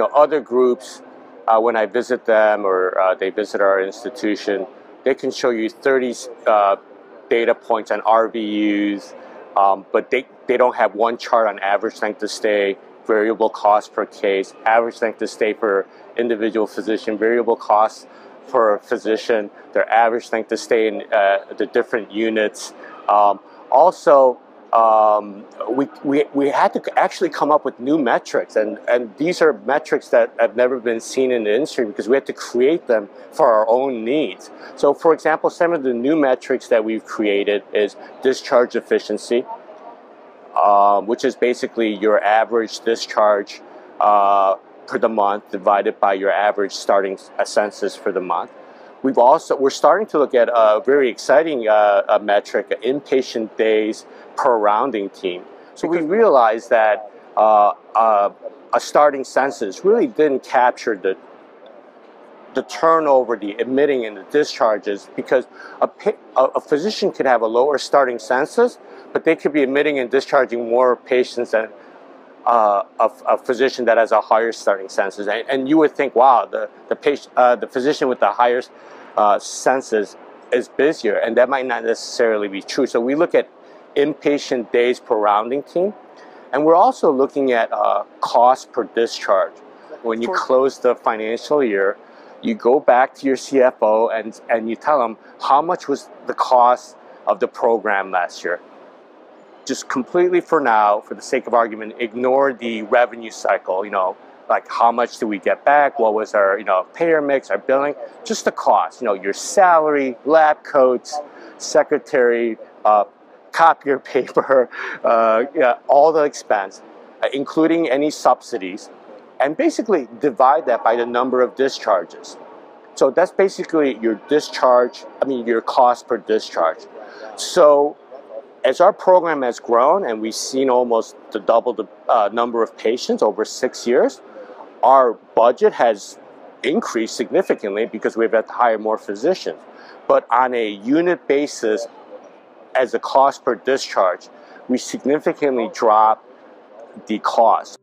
other groups, when I visit them or they visit our institution, they can show you 30 data points on RVUs, but they don't have one chart on average length of stay, variable cost per case, average length of stay per individual physician, variable costs per physician, their average length of stay in the different units. We had to actually come up with new metrics, and these are metrics that have never been seen in the industry because we had to create them for our own needs. So for example, some of the new metrics that we've created is discharge efficiency, which is basically your average discharge per the month divided by your average starting census for the month. We're starting to look at a very exciting metric, inpatient days per rounding team. So we realized that a starting census really didn't capture the turnover, the admitting and the discharges, because a physician could have a lower starting census, but they could be admitting and discharging more patients than a physician that has a higher starting census, and you would think, wow, the physician with the higher census is busier, and that might not necessarily be true. So we look at inpatient days per rounding team, and we're also looking at cost per discharge. When you close the financial year, you go back to your CFO and you tell them how much was the cost of the program last year. Just completely, for now, for the sake of argument, ignore the revenue cycle, like how much do we get back, what was our, payer mix, our billing, just the cost, your salary, lab coats, secretary, copier paper, all the expense, including any subsidies, and basically divide that by the number of discharges. So that's basically your discharge, your cost per discharge. So as our program has grown and we've seen almost double the number of patients over 6 years, our budget has increased significantly because we've had to hire more physicians. But on a unit basis, as a cost per discharge, we significantly drop the cost.